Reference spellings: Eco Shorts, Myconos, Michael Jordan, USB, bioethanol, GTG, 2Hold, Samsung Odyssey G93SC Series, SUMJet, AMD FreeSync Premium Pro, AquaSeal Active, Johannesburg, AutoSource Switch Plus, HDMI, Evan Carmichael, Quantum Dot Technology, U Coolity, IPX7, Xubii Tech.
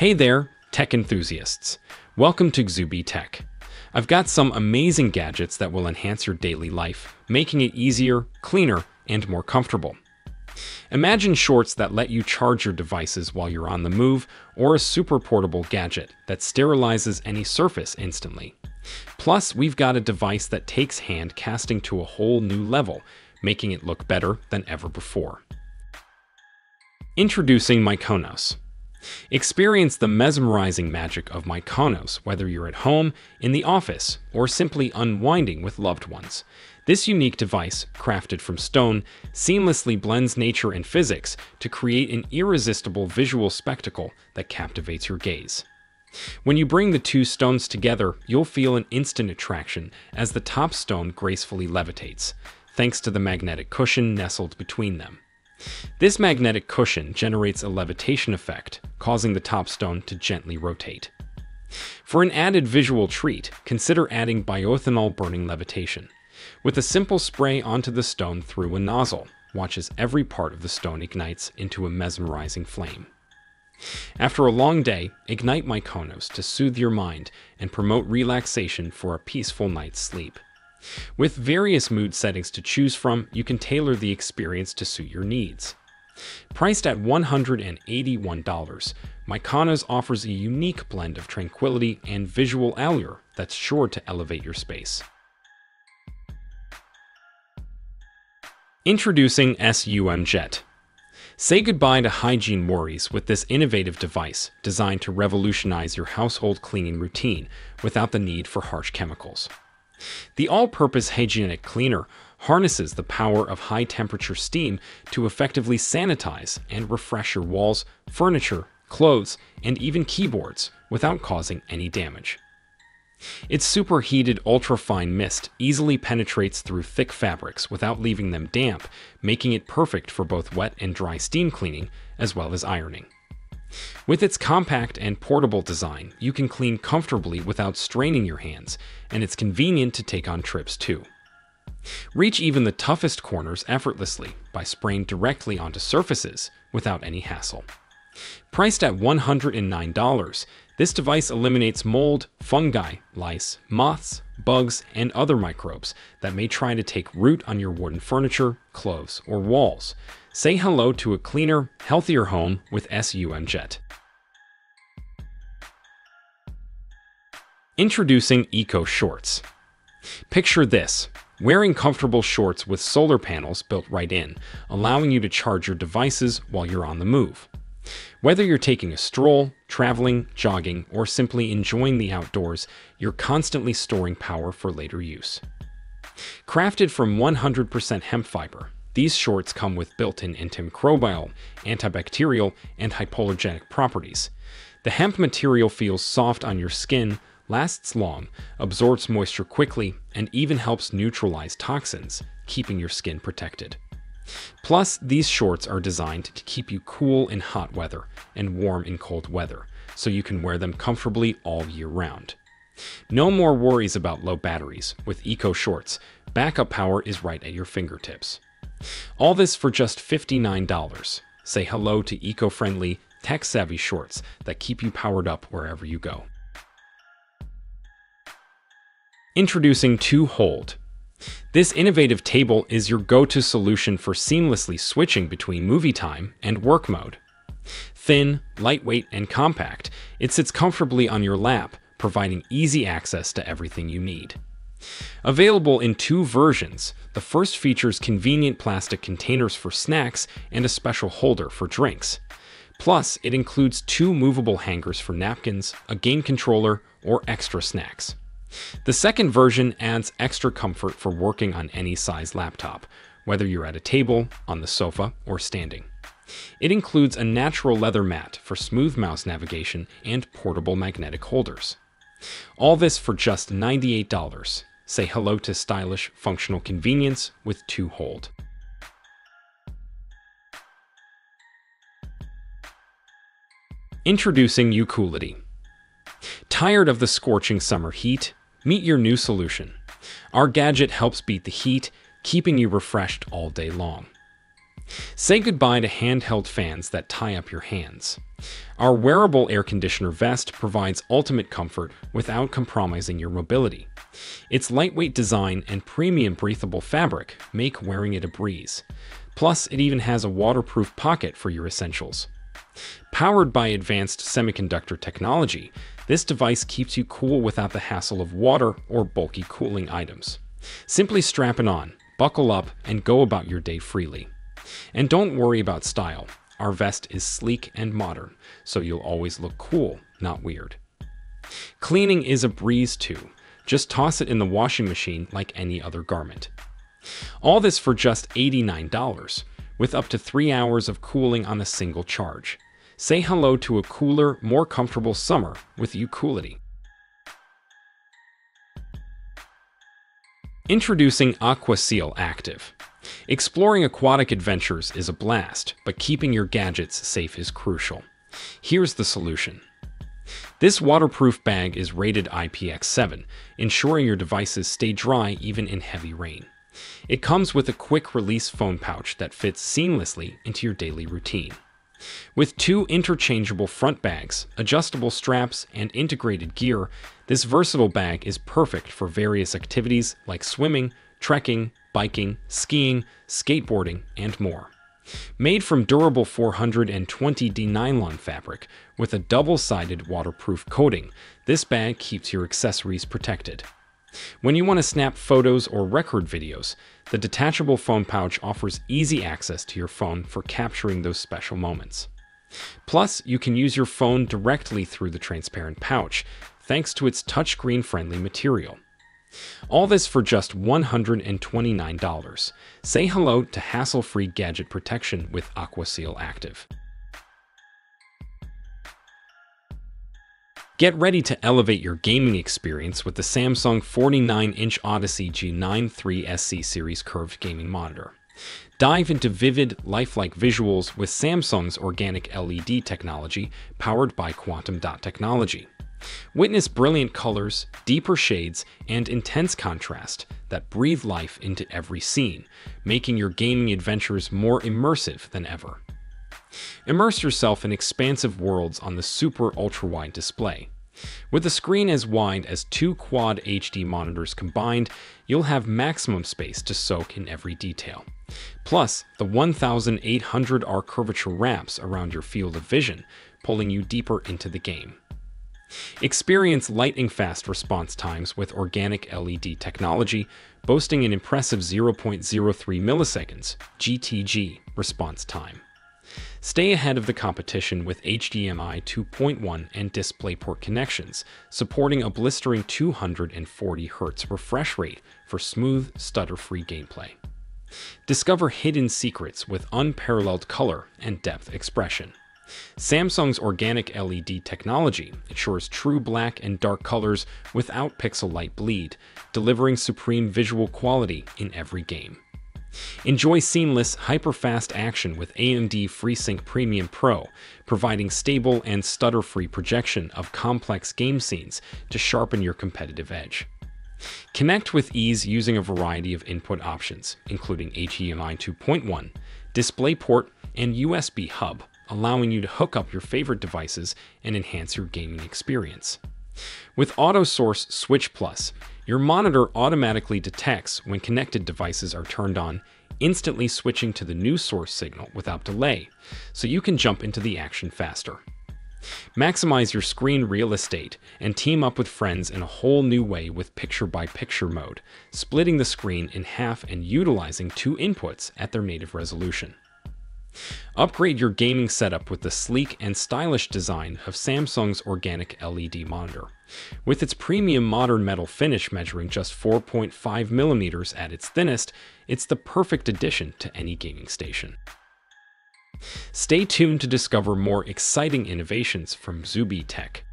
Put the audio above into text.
Hey there, tech enthusiasts. Welcome to Xubii Tech. I've got some amazing gadgets that will enhance your daily life, making it easier, cleaner, and more comfortable. Imagine shorts that let you charge your devices while you're on the move, or a super portable gadget that sterilizes any surface instantly. Plus, we've got a device that takes hand casting to a whole new level, making it look better than ever before. Introducing Myconos. Experience the mesmerizing magic of Myconos, whether you're at home, in the office, or simply unwinding with loved ones. This unique device, crafted from stone, seamlessly blends nature and physics to create an irresistible visual spectacle that captivates your gaze. When you bring the two stones together, you'll feel an instant attraction as the top stone gracefully levitates, thanks to the magnetic cushion nestled between them. This magnetic cushion generates a levitation effect, causing the top stone to gently rotate. For an added visual treat, consider adding bioethanol burning levitation. With a simple spray onto the stone through a nozzle, watch as every part of the stone ignites into a mesmerizing flame. After a long day, ignite Myconos to soothe your mind and promote relaxation for a peaceful night's sleep. With various mood settings to choose from, you can tailor the experience to suit your needs. Priced at $181, Myconos offers a unique blend of tranquility and visual allure that's sure to elevate your space. Introducing SUMJet. Say goodbye to hygiene worries with this innovative device designed to revolutionize your household cleaning routine without the need for harsh chemicals. The all-purpose hygienic cleaner harnesses the power of high-temperature steam to effectively sanitize and refresh your walls, furniture, clothes, and even keyboards without causing any damage. Its superheated ultra-fine mist easily penetrates through thick fabrics without leaving them damp, making it perfect for both wet and dry steam cleaning as well as ironing. With its compact and portable design, you can clean comfortably without straining your hands, and it's convenient to take on trips too. Reach even the toughest corners effortlessly by spraying directly onto surfaces without any hassle. Priced at $109, this device eliminates mold, fungi, lice, moths, bugs, and other microbes that may try to take root on your wooden furniture, clothes, or walls. Say hello to a cleaner, healthier home with SUMJet. Introducing Eco Shorts. Picture this: wearing comfortable shorts with solar panels built right in, allowing you to charge your devices while you're on the move. Whether you're taking a stroll, traveling, jogging, or simply enjoying the outdoors, you're constantly storing power for later use. Crafted from 100% hemp fiber, these shorts come with built-in antimicrobial, antibacterial, and hypoallergenic properties. The hemp material feels soft on your skin, lasts long, absorbs moisture quickly, and even helps neutralize toxins, keeping your skin protected. Plus, these shorts are designed to keep you cool in hot weather and warm in cold weather, so you can wear them comfortably all year round. No more worries about low batteries with Eco Shorts. Backup power is right at your fingertips. All this for just $59. Say hello to eco-friendly, tech-savvy shorts that keep you powered up wherever you go. Introducing 2Hold. This innovative table is your go-to solution for seamlessly switching between movie time and work mode. Thin, lightweight, and compact, it sits comfortably on your lap, providing easy access to everything you need. Available in two versions, the first features convenient plastic containers for snacks and a special holder for drinks. Plus, it includes two movable hangers for napkins, a game controller, or extra snacks. The second version adds extra comfort for working on any size laptop, whether you're at a table, on the sofa, or standing. It includes a natural leather mat for smooth mouse navigation and portable magnetic holders. All this for just $98. Say hello to stylish, functional convenience with 2Hold. Introducing U Coolity. Tired of the scorching summer heat? Meet your new solution. Our gadget helps beat the heat, keeping you refreshed all day long. Say goodbye to handheld fans that tie up your hands. Our wearable air conditioner vest provides ultimate comfort without compromising your mobility. Its lightweight design and premium breathable fabric make wearing it a breeze. Plus, it even has a waterproof pocket for your essentials. Powered by advanced semiconductor technology, this device keeps you cool without the hassle of water or bulky cooling items. Simply strap it on, buckle up, and go about your day freely. And don't worry about style. Our vest is sleek and modern, so you'll always look cool, not weird. Cleaning is a breeze too. Just toss it in the washing machine like any other garment. All this for just $89, with up to 3 hours of cooling on a single charge. Say hello to a cooler, more comfortable summer with U Coolity. Introducing AquaSeal Active. Exploring aquatic adventures is a blast, but keeping your gadgets safe is crucial. Here's the solution. This waterproof bag is rated IPX7, ensuring your devices stay dry even in heavy rain. It comes with a quick-release phone pouch that fits seamlessly into your daily routine. With two interchangeable front bags, adjustable straps, and integrated gear, this versatile bag is perfect for various activities like swimming, trekking, biking, skiing, skateboarding, and more. Made from durable 420D nylon fabric with a double-sided waterproof coating, this bag keeps your accessories protected. When you want to snap photos or record videos, the detachable phone pouch offers easy access to your phone for capturing those special moments. Plus, you can use your phone directly through the transparent pouch, thanks to its touchscreen-friendly material. All this for just $129. Say hello to hassle-free gadget protection with AquaSeal Active. Get ready to elevate your gaming experience with the Samsung 49-inch Odyssey G93SC Series curved gaming monitor. Dive into vivid, lifelike visuals with Samsung's organic LED technology powered by Quantum Dot Technology. Witness brilliant colors, deeper shades, and intense contrast that breathe life into every scene, making your gaming adventures more immersive than ever. Immerse yourself in expansive worlds on the super ultra-wide display. With a screen as wide as two quad HD monitors combined, you'll have maximum space to soak in every detail. Plus, the 1800R curvature wraps around your field of vision, pulling you deeper into the game. Experience lightning-fast response times with organic LED technology, boasting an impressive 0.03 milliseconds (GTG) response time. Stay ahead of the competition with HDMI 2.1 and DisplayPort connections, supporting a blistering 240 Hz refresh rate for smooth, stutter-free gameplay. Discover hidden secrets with unparalleled color and depth expression. Samsung's organic LED technology ensures true black and dark colors without pixel light bleed, delivering supreme visual quality in every game. Enjoy seamless, hyper-fast action with AMD FreeSync Premium Pro, providing stable and stutter-free projection of complex game scenes to sharpen your competitive edge. Connect with ease using a variety of input options, including HDMI 2.1, DisplayPort, and USB hub, allowing you to hook up your favorite devices and enhance your gaming experience. With AutoSource Switch Plus, your monitor automatically detects when connected devices are turned on, instantly switching to the new source signal without delay, so you can jump into the action faster. Maximize your screen real estate and team up with friends in a whole new way with picture-by-picture mode, splitting the screen in half and utilizing two inputs at their native resolution. Upgrade your gaming setup with the sleek and stylish design of Samsung's organic LED monitor. With its premium modern metal finish measuring just 4.5 millimeters at its thinnest, it's the perfect addition to any gaming station. Stay tuned to discover more exciting innovations from Xubii Tech.